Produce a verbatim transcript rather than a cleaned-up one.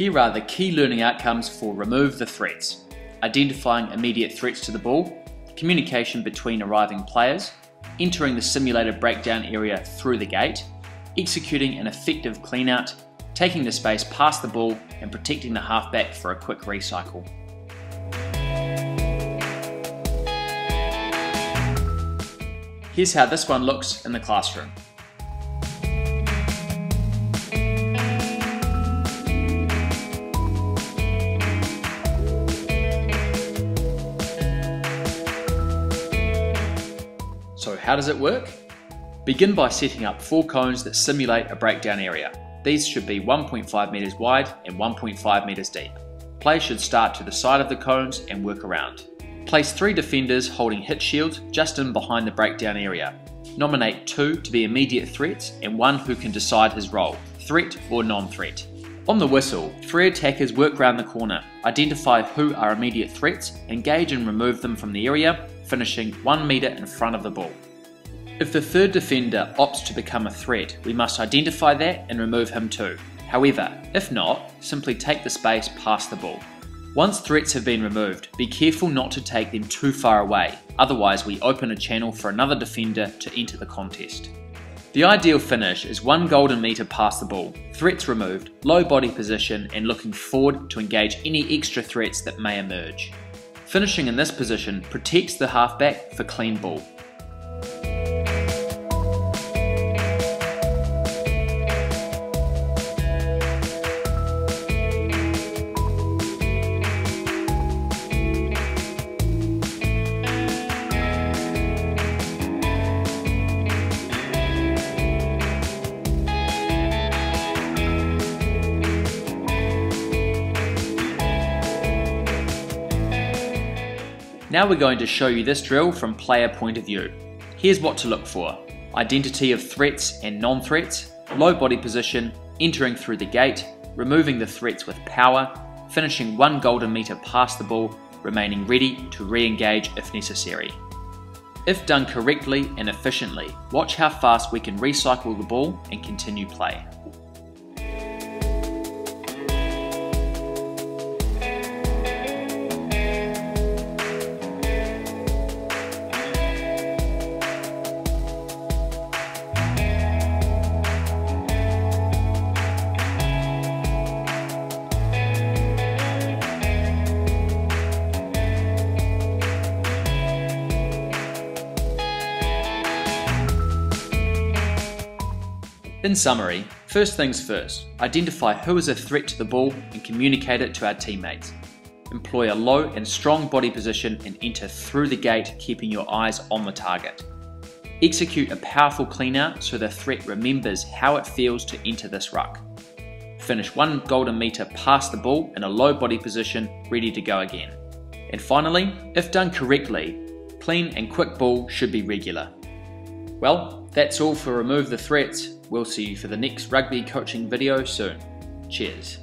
Here are the key learning outcomes for remove the threats: identifying immediate threats to the ball, communication between arriving players, entering the simulated breakdown area through the gate, executing an effective cleanout, taking the space past the ball and protecting the halfback for a quick recycle. Here's how this one looks in the classroom. So how does it work? Begin by setting up four cones that simulate a breakdown area. These should be one point five meters wide and one point five meters deep. Players should start to the side of the cones and work around. Place three defenders holding hit shields just in behind the breakdown area. Nominate two to be immediate threats and one who can decide his role, threat or non-threat. On the whistle, three attackers work round the corner, identify who are immediate threats, engage and remove them from the area, finishing one meter in front of the ball. If the third defender opts to become a threat, we must identify that and remove him too. However, if not, simply take the space past the ball. Once threats have been removed, be careful not to take them too far away, otherwise we open a channel for another defender to enter the contest. The ideal finish is one golden meter past the ball, threats removed, low body position and looking forward to engage any extra threats that may emerge. Finishing in this position protects the halfback for clean ball. Now we're going to show you this drill from player point of view. Here's what to look for: identity of threats and non-threats, low body position, entering through the gate, removing the threats with power, finishing one golden meter past the ball, remaining ready to re-engage if necessary. If done correctly and efficiently, watch how fast we can recycle the ball and continue play. In summary, first things first, identify who is a threat to the ball and communicate it to our teammates. Employ a low and strong body position and enter through the gate, keeping your eyes on the target. Execute a powerful cleanout so the threat remembers how it feels to enter this ruck. Finish one golden meter past the ball in a low body position, ready to go again. And finally, if done correctly, clean and quick ball should be regular. Well, that's all for Remove the Threats. We'll see you for the next rugby coaching video soon. Cheers.